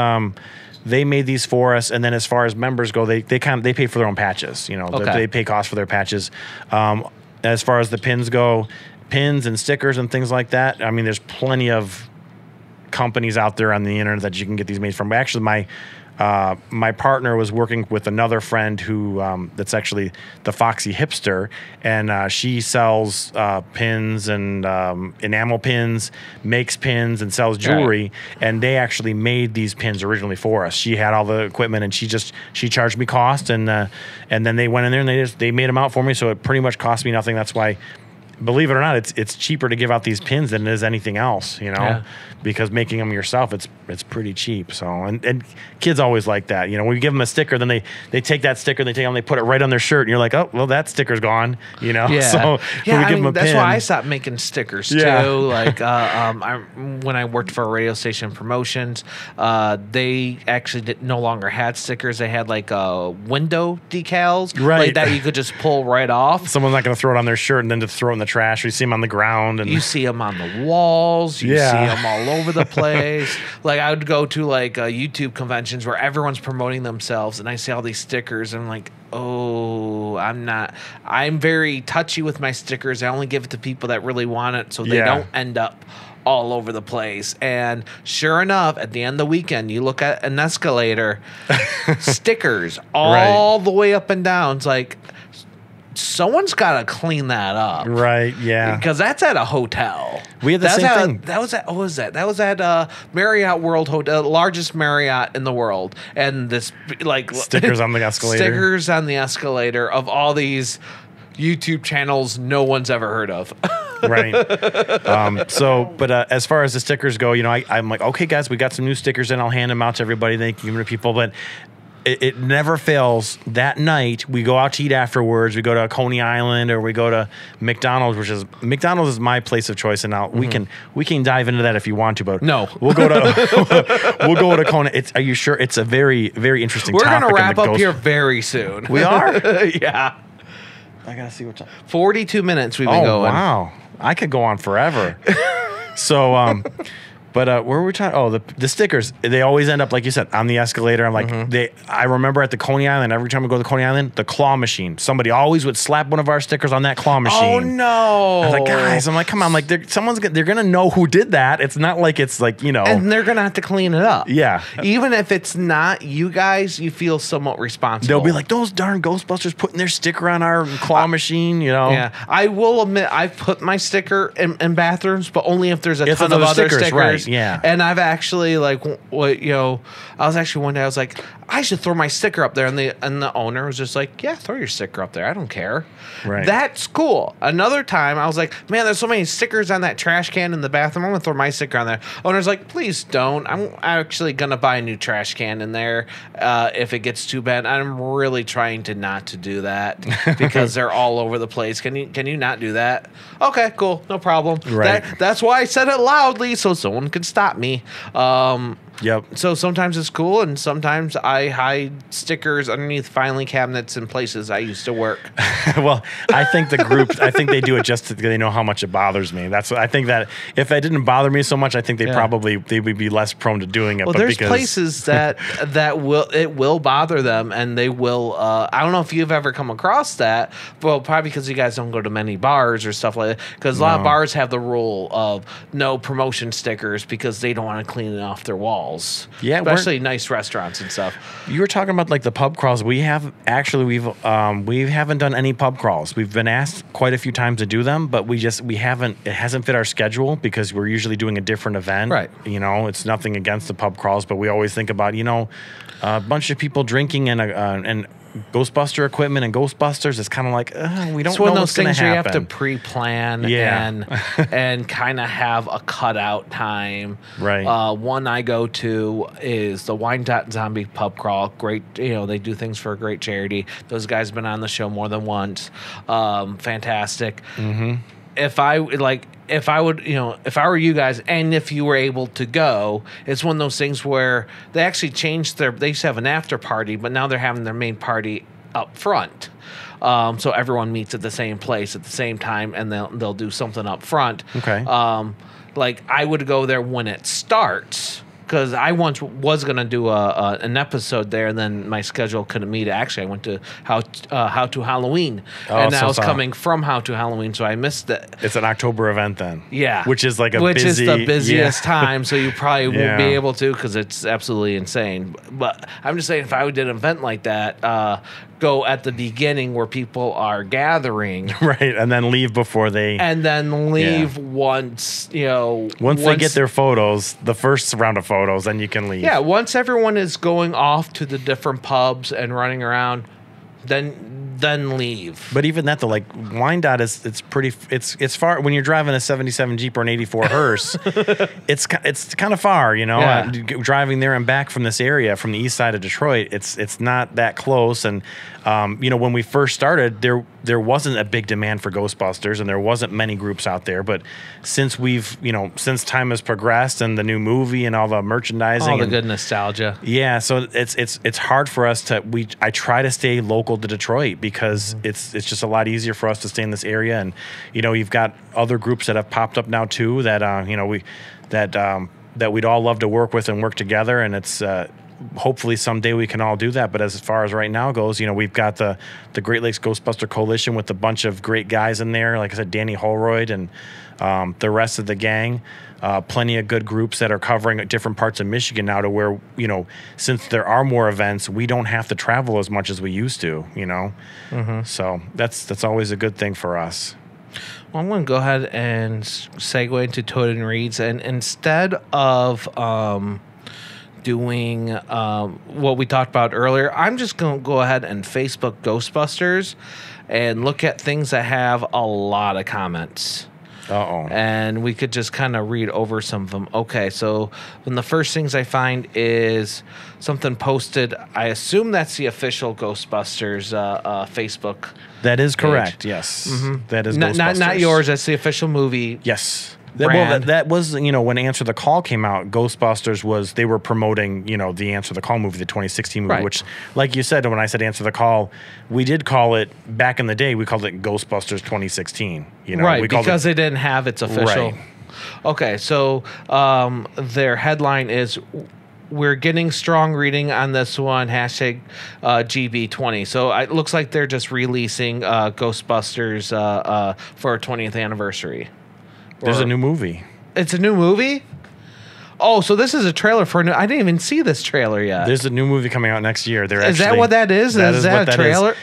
they made these for us, and then as far as members go, they pay for their own patches. You know, okay. They pay costs for their patches. As far as the pins go, pins and stickers and things like that. I mean, there's plenty of companies out there on the internet that you can get these made from. Actually, my partner was working with another friend who that's actually the Foxy Hipster, and she sells pins and enamel pins, makes pins, and sells jewelry. Right. And they actually made these pins originally for us. She had all the equipment, and she charged me cost, and then they went in there and they made them out for me. So it pretty much cost me nothing. That's why, believe it or not, it's cheaper to give out these pins than it is anything else, you know, because making them yourself, it's pretty cheap. So, and kids always like that. You know, when you give them a sticker, then they take that sticker and they put it right on their shirt, and you're like, oh, well, that sticker's gone, you know? Yeah. So yeah, we give them a pin. That's why I stopped making stickers too. Like, when I worked for a radio station promotions, they actually no longer had stickers. They had like window decals, right? Like that you could just pull right off. Someone's not going to throw it on their shirt and then to throw it in the trash, or you see them on the ground, and you see them on the walls, you see them all over the place. Like I would go to like YouTube conventions where everyone's promoting themselves, and I see all these stickers, and I'm like, oh, I'm very touchy with my stickers. I only give it to people that really want it, so they don't end up all over the place. And sure enough, at the end of the weekend, you look at an escalator, stickers all the way up and down. It's like, someone's got to clean that up, right? Yeah, because that's at a hotel. We had the same thing. That was at That was at Marriott World Hotel, largest Marriott in the world, and this like stickers on the escalator. Stickers on the escalator of all these YouTube channels no one's ever heard of. Right. So, as far as the stickers go, you know, I'm like, okay, guys, we got some new stickers, and I'll hand them out to everybody. They can give them to people, but it never fails. That night, we go out to eat afterwards. We go to Coney Island, or we go to McDonald's, which is my place of choice. And now we can dive into that if you want to, but no, we'll go to Coney. Are you sure? It's a very, very interesting topic. We're going to wrap up here very soon. We are? Yeah. I got to see what time. 42 minutes we've been going. Oh, wow. I could go on forever. So, but where were we talking? Oh, the stickers. They always end up, like you said, on the escalator. I'm like, I remember at the Coney Island, every time we go to Coney Island, the claw machine. Somebody always would slap one of our stickers on that claw machine. Oh, no. I was like, guys, I'm like, come on. I'm like, they're going to know who did that. It's not like it's like, you know. And they're going to have to clean it up. Yeah. Even if it's not you guys, you feel somewhat responsible. They'll be like, those darn Ghostbusters putting their sticker on our claw machine, you know. Yeah. I will admit, I've put my sticker in bathrooms, but only if there's a ton of other stickers. Right. Yeah. And I've actually one day I was like, I should throw my sticker up there, and the owner was just like, yeah, throw your sticker up there, I don't care. Right. That's cool. Another time I was like, man, there's so many stickers on that trash can in the bathroom, I'm gonna throw my sticker on there. Owner's like, please don't. I'm actually gonna buy a new trash can in there if it gets too bad. I'm really trying not to do that because they're all over the place. Can you not do that? Okay, cool, no problem. Right. That's why I said it loudly, so someone could stop me. Yep. So sometimes it's cool, and sometimes I hide stickers underneath filing cabinets in places I used to work. Well, I think the group, I think they do it just because they know how much it bothers me. That's what I think, that if it didn't bother me so much, I think they would be less prone to doing it. Well, but there's places that will bother them, and they will. I don't know if you've ever come across that. Well, probably because you guys don't go to many bars or stuff like that. Because a lot of bars have the rule of no promotion stickers because they don't want to clean it off their wall. Yeah, especially nice restaurants and stuff. You were talking about like the pub crawls. We haven't done any pub crawls. We've been asked quite a few times to do them, but we haven't. It hasn't fit our schedule because we're usually doing a different event. Right. You know, it's nothing against the pub crawls, but we always think about a bunch of people drinking and Ghostbuster equipment and Ghostbusters, it's kind of like, we don't know what's going to happen. It's one of those things you have to pre-plan and kind of have a cutout time. Right. One I go to is the Wyandotte Zombie Pub Crawl. Great, they do things for a great charity. Those guys have been on the show more than once. Fantastic. Mm-hmm. If I were you guys, and if you were able to go, it's one of those things where they actually changed they used to have an after party, but now they're having their main party up front. So everyone meets at the same place at the same time, and they'll do something up front. Okay. I would go there when it starts, because I once was going to do an episode there, and then my schedule couldn't meet. Actually, I went to How to Halloween, and I was coming from How to Halloween, so I missed it. It's an October event then. Yeah. Which is the busiest time, so you probably won't be able to, because it's absolutely insane. But I'm just saying, if I did an event like that, go at the beginning where people are gathering. Right, and then leave before they... And then leave once, Once they get their photos, the first round of photos, then you can leave. Yeah, once everyone is going off to the different pubs and running around, then leave. But even that, Wyandotte it's far. When you're driving a 77 Jeep or an 84 hearse, it's kind of far, Yeah. Driving there and back from this area, from the east side of Detroit, it's not that close. And when we first started, there wasn't a big demand for Ghostbusters, and there wasn't many groups out there. But since since time has progressed, and the new movie and all the merchandising, all the good nostalgia, yeah. So it's hard for us to I try to stay local to Detroit, because it's just a lot easier for us to stay in this area. And you've got other groups that have popped up now too that that we'd all love to work with and work together. And it's hopefully someday we can all do that. But as far as right now goes, we've got the Great Lakes Ghostbuster Coalition with a bunch of great guys in there. Like I said, Danny Holroyd and the rest of the gang. Plenty of good groups that are covering different parts of Michigan now, to where, since there are more events, we don't have to travel as much as we used to, Mm-hmm. So that's always a good thing for us. Well, I'm going to go ahead and segue into Toaden Reads. And instead of doing what we talked about earlier, I'm just going to go ahead and Facebook Ghostbusters and look at things that have a lot of comments. Uh-oh. And we could just kind of read over some of them. Okay, so one of the first things I find is something posted. I assume that's the official Ghostbusters Facebook. That is correct, page. Yes. Mm-hmm. That is Ghostbusters. Not yours, that's the official movie. Yes. That was, when Answer the Call came out, Ghostbusters they were promoting, the Answer the Call movie, the 2016 movie, right. Which, like you said, when I said Answer the Call, we did call it, back in the day, we called it Ghostbusters 2016. Right, because it didn't have its official. Right. Okay, so their headline is, we're getting strong reading on this one, hashtag GB20. So it looks like they're just releasing Ghostbusters for our 20th anniversary. There's a new movie. It's a new movie? Oh, so this is a trailer for I didn't even see this trailer yet. There's a new movie coming out next year. Is that what that is? Is that a trailer?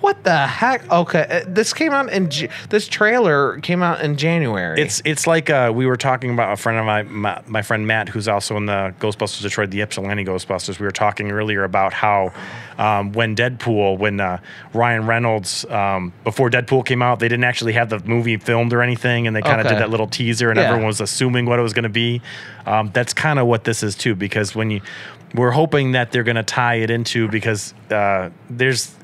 What the heck? Okay, this trailer came out in January. It's like we were talking about a friend of my friend Matt, who's also in the Ghostbusters Detroit, the Ypsilanti Ghostbusters. We were talking earlier about how when Ryan Reynolds, before Deadpool came out, they didn't actually have the movie filmed or anything, and they kind of did that little teaser, and everyone was assuming what it was going to be. That's kind of what this is too, because we're hoping that they're going to tie it into, because there's.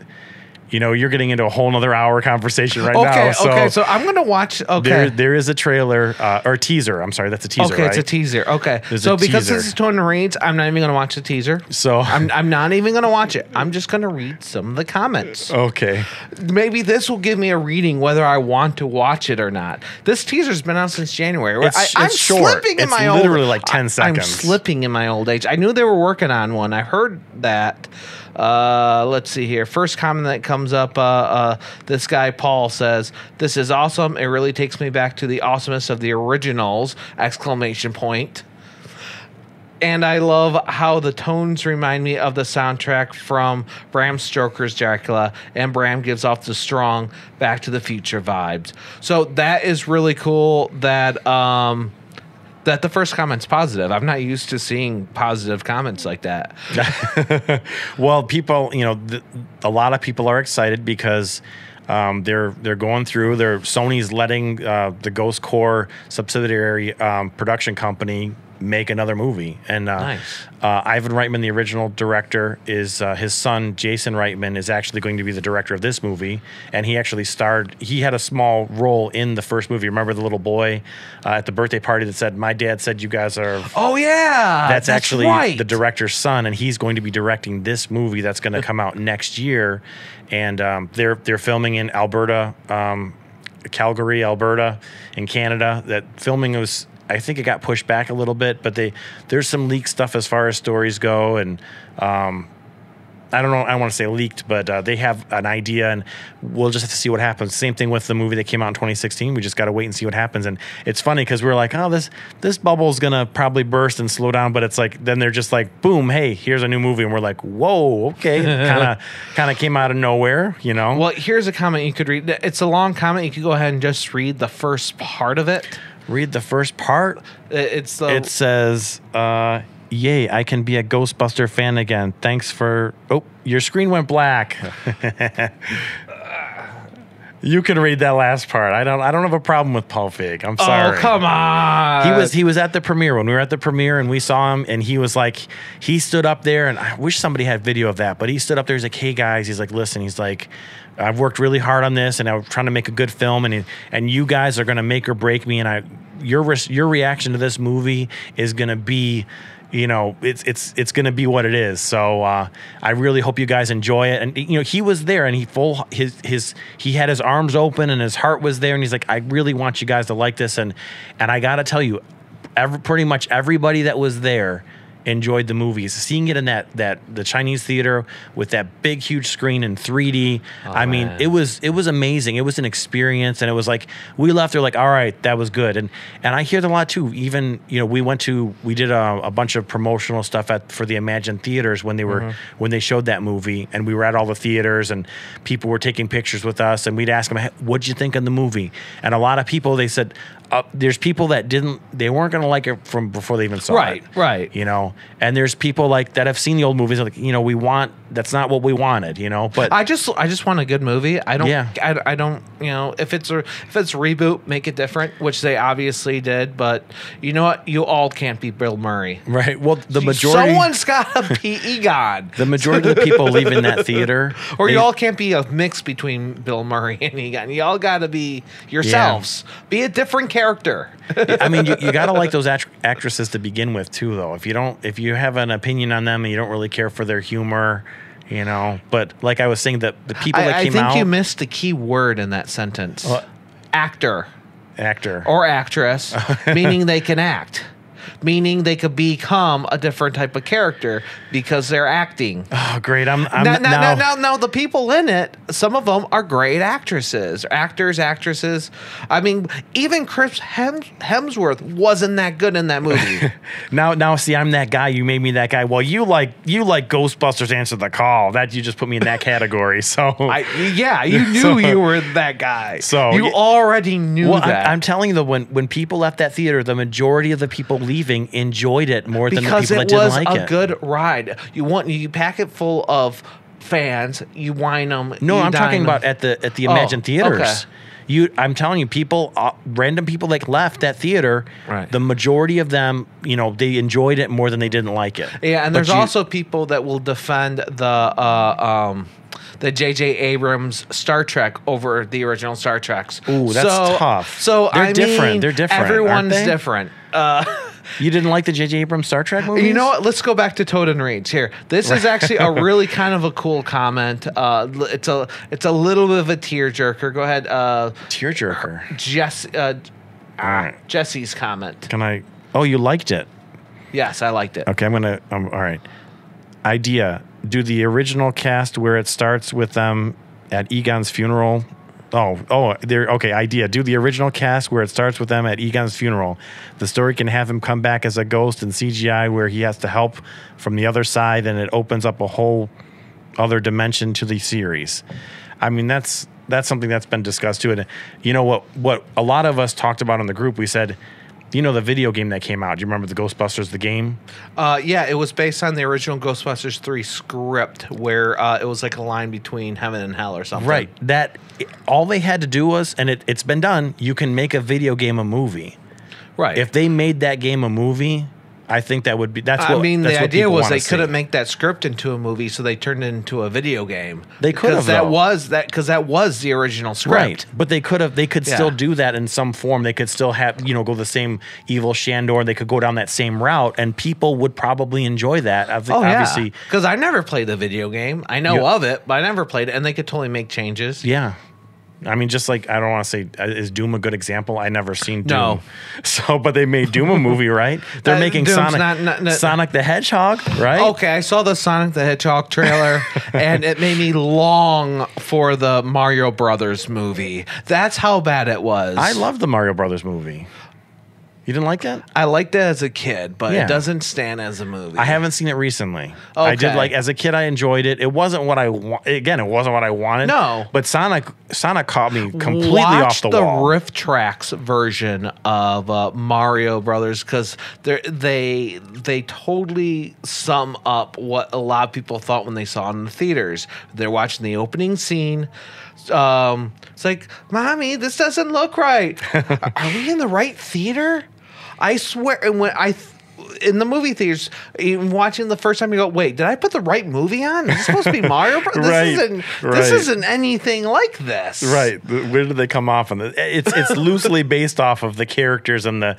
You're getting into a whole nother hour conversation right now. Okay, so I'm going to watch. Okay. There is a trailer or teaser. I'm sorry. That's a teaser. Okay, right? It's a teaser. Okay. Because this is Toaden Reads, I'm not even going to watch the teaser. So I'm not even going to watch it. I'm just going to read some of the comments. Okay. Maybe this will give me a reading whether I want to watch it or not. This teaser's been out since January. I'm short. Slipping in my old age. It's literally like 10 seconds. I'm slipping in my old age. I knew they were working on one. I heard that. Let's see here. First comment that comes up, this guy Paul says, "This is awesome. It really takes me back to the awesomeness of the originals!" ! And I love how the tones remind me of the soundtrack from Bram Stoker's Dracula, and Bram gives off the strong Back to the Future vibes. So that is really cool that that the first comment's positive. I'm not used to seeing positive comments like that. Well, people, you know, a lot of people are excited because they're going through. Sony's letting the Ghost Core subsidiary production company make another movie. And nice. Ivan Reitman, the original director, is his son Jason Reitman is actually going to be the director of this movie, and he actually starred. He had a small role in the first movie. Remember the little boy at the birthday party that said, "My dad said you guys are." Oh yeah, that's actually right. The director's son, and he's going to be directing this movie that's going to come out next year. And they're filming in Alberta, Calgary, Alberta, in Canada. That filming was. I think it got pushed back a little bit, but there's some leaked stuff as far as stories go, and I don't know. I don't want to say leaked, but they have an idea, and we'll just have to see what happens. Same thing with the movie that came out in 2016. We just got to wait and see what happens. And it's funny because we're like, oh, this bubble's gonna probably burst and slow down, but it's like then they're just like, boom, hey, here's a new movie, and we're like, whoa, okay, kind of came out of nowhere, you know. Well, here's a comment you could read. It's a long comment. You could go ahead and just read the first part of it. Read the first part. It says, yay, I can be a Ghostbuster fan again. Thanks for... Oh, your screen went black. You can read that last part. I don't have a problem with Paul Feig. I'm sorry. Oh, come on. He was at the premiere. When we were at the premiere and we saw him, and he was like... He stood up there, and I wish somebody had video of that, but he stood up there. He's like, hey, guys. He's like, listen. He's like... I've worked really hard on this, and I'm trying to make a good film, and you guys are going to make or break me, and your reaction to this movie is going to be, you know, it's going to be what it is. So I really hope you guys enjoy it. And you know, he was there, and he had his arms open, and his heart was there, and he's like, I really want you guys to like this, and I got to tell you, pretty much everybody that was there enjoyed the movies. Seeing it in the Chinese theater with that big huge screen in 3D. Oh, I mean, man. It was amazing. It was an experience, and it was like we left there like, all right, that was good. And I hear it a lot too. Even, you know, we did a bunch of promotional stuff for the Imagine theaters when they were when they showed that movie, and we were at all the theaters, and people were taking pictures with us, and we'd ask them, hey, what'd you think of the movie? And a lot of people, they said there's people that weren't going to like it from before they even saw it. Right. You know, and there's people like that have seen the old movies, like, you know, that's not what we wanted, you know, but I just want a good movie. I don't, you know, if it's reboot, make it different, which they obviously did, but you know what? You all can't be Bill Murray. Right. Well, someone's got to be Egon. The majority of the people leaving that theater. Or you all can't be a mix between Bill Murray and Egon. You all got to be yourselves. Yeah. Be a different character. I mean, you got to like those actresses to begin with too, though. If you have an opinion on them and you don't really care for their humor, you know, but like I was saying, the people that came out. I think you missed the key word in that sentence. Well, actor or actress, meaning they can act, meaning they could become a different type of character because they're acting. Oh, great. Now the people in it, some of them are great actresses, actors, actresses. I mean, even Chris Hemsworth wasn't that good in that movie. now see, I'm that guy. You made me that guy. Well, you like Ghostbusters Answer the Call. That you just put me in that category. So yeah, you knew you were that guy. So you already knew that. I'm telling you though, when people left that theater, the majority of the people leaving enjoyed it more than the people that didn't like it. Because it was a good ride. You pack it full of fans. You wine them. No, I'm talking about at the Imagine theaters. Okay. I'm telling you, people, random people that left that theater, right. The majority of them, you know, they enjoyed it more than they didn't like it. Yeah, and there's also people that will defend the J.J. Abrams Star Trek over the original Star Treks. Ooh, that's tough. So They're different. Everyone's different. You didn't like the J.J. Abrams Star Trek movies? You know what? Let's go back to Toaden Reads here. This is actually a really kind of a cool comment. It's a little bit of a tearjerker. Go ahead. Tearjerker. Jesse's comment. Can I? Oh, you liked it. Yes, I liked it. Okay, I'm gonna. All right. Idea: do the original cast where it starts with them at Egon's funeral. Okay. Idea: do the original cast where it starts with them at Egon's funeral. The story can have him come back as a ghost in CGI where he has to help from the other side, and it opens up a whole other dimension to the series. I mean, that's something that's been discussed too. And you know what? What a lot of us talked about in the group, we said You know the video game that came out. Do you remember the Ghostbusters, the game? Yeah, it was based on the original Ghostbusters 3 script where it was like a line between heaven and hell or something. Right. That all they had to do was, and it's been done, you can make a video game a movie. Right. If they made that game a movie, I think that would be. That's what I mean. The idea was they couldn't make that script into a movie, so they turned it into a video game. They could have. That was the original script. Right. But they could have. They could still do that in some form. They could still have go the same evil Shandor. They could go down that same route, and people would probably enjoy that. Obviously, because I never played the video game. I know of it, but I never played it, and they could totally make changes. Yeah. I mean, just like, I don't want to say, is Doom a good example? I never seen Doom. No. So, but they made Doom a movie, right? They're making Sonic, Sonic the Hedgehog, right? Okay, I saw the Sonic the Hedgehog trailer, and it made me long for the Mario Brothers movie. That's how bad it was. I love the Mario Brothers movie. You didn't like that? I liked it as a kid, but it doesn't stand as a movie. I haven't seen it recently. Okay. I did as a kid. I enjoyed it. It wasn't what I Again, it wasn't what I wanted. No, but Sonic caught me completely off the wall. Watch the riff tracks version of Mario Brothers because they totally sum up what a lot of people thought when they saw it in the theaters. They're watching the opening scene. It's like, Mommy, this doesn't look right. Are we in the right theater? I swear, and when in the movie theaters, even watching the first time, you go, wait, did I put the right movie on? Is this supposed to be Mario Bros? This isn't anything like this. Right. Where did they come off on this? It's loosely based off of the characters and the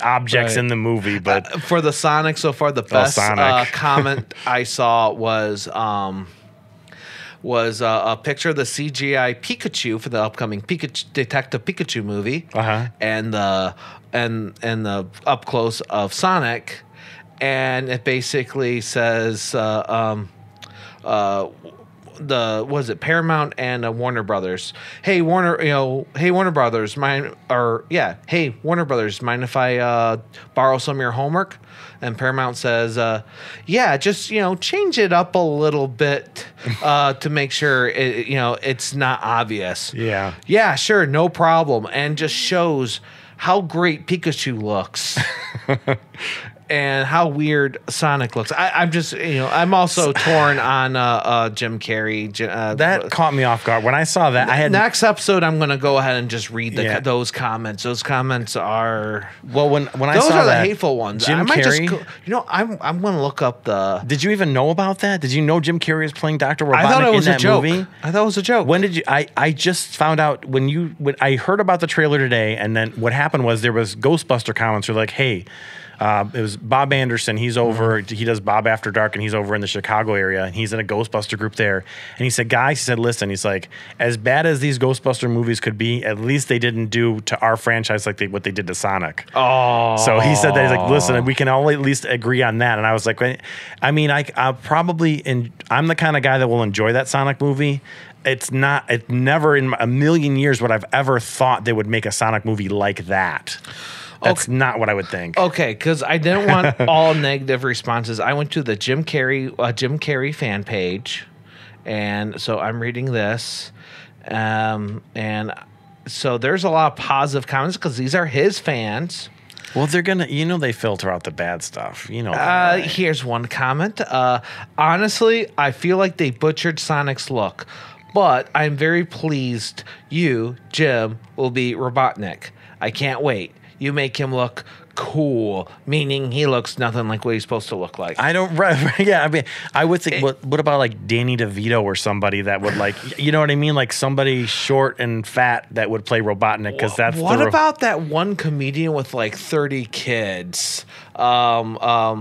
objects in the movie. But for the Sonic so far, the best comment I saw was a picture of the CGI Pikachu for the upcoming Detective Pikachu movie, and the up close of Sonic, and it basically says Paramount and Warner Brothers. Hey Warner Brothers, mind if I borrow some of your homework? And Paramount says, yeah, just change it up a little bit to make sure it's not obvious. Yeah, sure, no problem, and just shows how great Pikachu looks. And how weird Sonic looks. I'm also torn on Jim Carrey. That caught me off guard when I saw that. Next episode, I'm going to go ahead and just read those comments. Those comments are well. When I saw that, the hateful ones. I'm going to look up the. Did you even know about that? Did you know Jim Carrey is playing Dr. Robotnik in that movie? I thought it was a joke. When did you? I just found out when I heard about the trailer today, and then what happened was there was Ghostbuster comments. They're like, hey. It was Bob Anderson. He's over. He does Bob After Dark, and he's over in the Chicago area. And he's in a Ghostbuster group there. And he said, guys, he said, listen, he's like, as bad as these Ghostbuster movies could be, at least they didn't do to our franchise what they did to Sonic. Oh. So he said that. He's like, listen, we can all at least agree on that. And I was like, I mean, I'm the kind of guy that will enjoy that Sonic movie. It's never in a million years would I've ever thought they would make a Sonic movie like that. That's not what I would think. Okay, because I didn't want all negative responses. I went to the Jim Carrey fan page, and so I'm reading this, and so there's a lot of positive comments because these are his fans. Well, they're gonna, they filter out the bad stuff, Right? Here's one comment. Honestly, I feel like they butchered Sonic's look, but I'm very pleased you, Jim, will be Robotnik. I can't wait. You make him look cool, meaning he looks nothing like what he's supposed to look like. I don't, yeah, I mean, I would think, what about like Danny DeVito or somebody that would you know what I mean? Like somebody short and fat that would play Robotnik because that's what about that one comedian with like 30 kids? Hot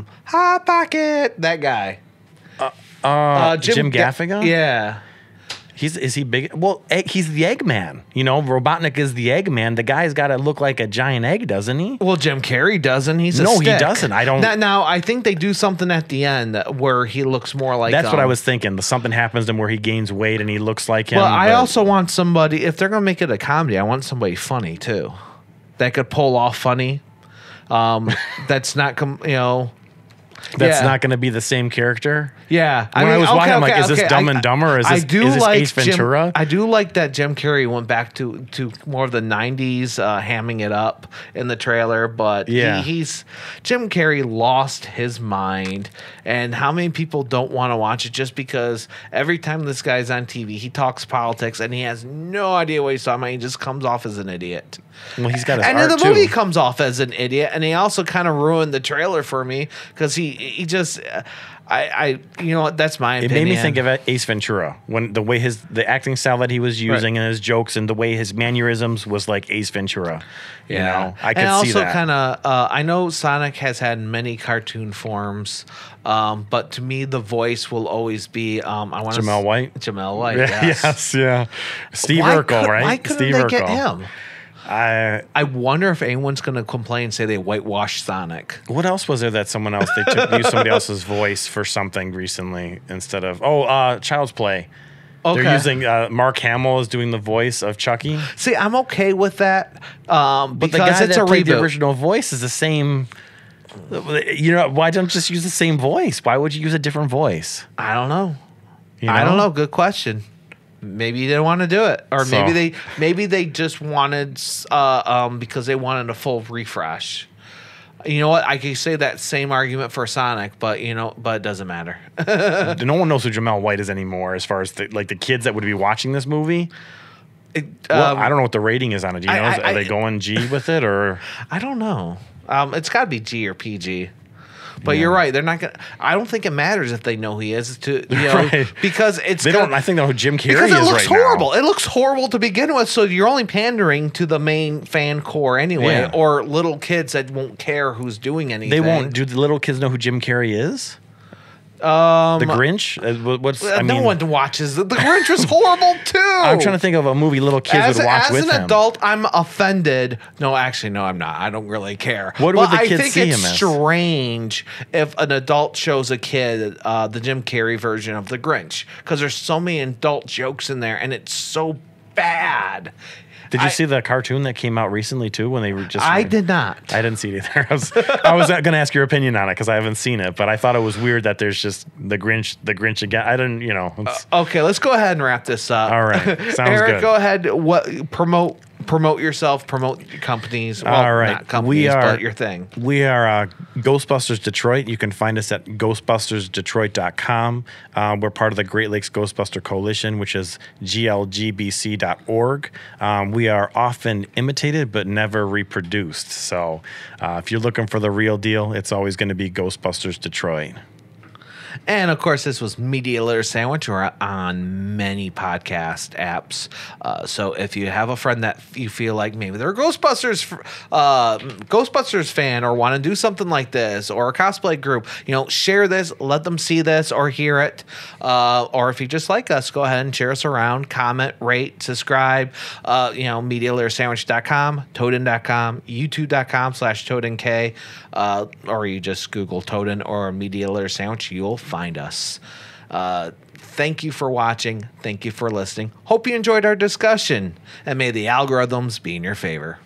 Pocket, that guy. Jim Gaffigan? Yeah. Is he big? Well, he's the Eggman. Robotnik is the Eggman. The guy's got to look like a giant egg, doesn't he? Well, Jim Carrey doesn't. He's no, he doesn't. I don't. Now I think they do something at the end where he looks more like. That's what I was thinking. Something happens to him where he gains weight and he looks like him. Well, I also want somebody. If they're gonna make it a comedy, I want somebody funny too, that could pull off funny. That's not that's not going to be the same character. Yeah. When I mean, I was watching, I'm like, is this Dumb and Dumber? Or is this Ace Ventura? I do like that Jim Carrey went back to more of the 90s, hamming it up in the trailer. But he's Jim Carrey lost his mind. And how many people don't want to watch it just because every time this guy's on TV, he talks politics and he has no idea what he's talking about. He just comes off as an idiot. Well, he's got his art, then the movie comes off as an idiot, and he also kind of ruined the trailer for me because he just I you know what, that's my opinion. It made me think of Ace Ventura when the way the acting style that he was using and his jokes and the way his mannerisms was like Ace Ventura. You know, I could see that. And also kind of I know Sonic has had many cartoon forms. But to me, the voice will always be Jamel White. Jamel White. Yes. Steve Urkel, right? Why couldn't they get him? I wonder if anyone's going to complain and say they whitewashed Sonic. What else was there that someone else they used somebody else's voice for something recently instead of Child's Play? Okay. They're using Mark Hamill is doing the voice of Chucky. See, I'm okay with that. But the guy that played the original voice is the same. You know, why don't you just use the same voice? Why would you use a different voice? I don't know. You know? I don't know. Good question. Maybe they didn't want to do it, or maybe they just wanted because they wanted a full refresh. You know what? I could say that same argument for Sonic, but it doesn't matter. No one knows who Jamel White is anymore. As far as the kids that would be watching this movie. I don't know what the rating is on it. Do you know? Are they going G with it or? I don't know. It's got to be G or PG. But you're right. They're not gonna. I don't think it matters if they know he is because it's. I think they know who Jim Carrey is right now. Because it looks horrible. It looks horrible to begin with. So you're only pandering to the main fan core anyway, or little kids that won't care who's doing anything. They won't. Do the little kids know who Jim Carrey is? The Grinch. No one watches the Grinch was horrible too. I'm trying to think of a movie little kids would watch with him. As an adult, I'm offended. No, actually, no, I'm not. I don't really care. What would the kids see him as? I think it's strange if an adult shows a kid the Jim Carrey version of the Grinch because there's so many adult jokes in there, and it's so bad. Did you see the cartoon that came out recently too? When they were just I did not. I didn't see it either. I was going to ask your opinion on it because I haven't seen it, but I thought it was weird that there's just the Grinch again. I didn't, you know. Okay, let's go ahead and wrap this up. All right, sounds Eric, good. Go ahead. What promote yourself? Promote your companies. Well, all right, not companies, but your thing. We are Ghostbusters Detroit. You can find us at GhostbustersDetroit.com. We're part of the Great Lakes Ghostbuster Coalition, which is glgbc.org. We are often imitated but never reproduced. So if you're looking for the real deal, it's always going to be Ghostbusters Detroit. And, of course, this was Media Litter Sandwich. We're on many podcast apps. So if you have a friend that you feel like maybe they're a Ghostbusters fan or want to do something like this or a cosplay group, you know, share this. Let them see this or hear it. Or if you just like us, go ahead and share us around. Comment, rate, subscribe. MediaLitterSandwich.com, Toaden.com, YouTube.com/ToadenK. Or you just Google Toaden or Media Litter Sandwich. You'll find us. Thank you for watching. Thank you for listening. Hope you enjoyed our discussion, and may the algorithms be in your favor.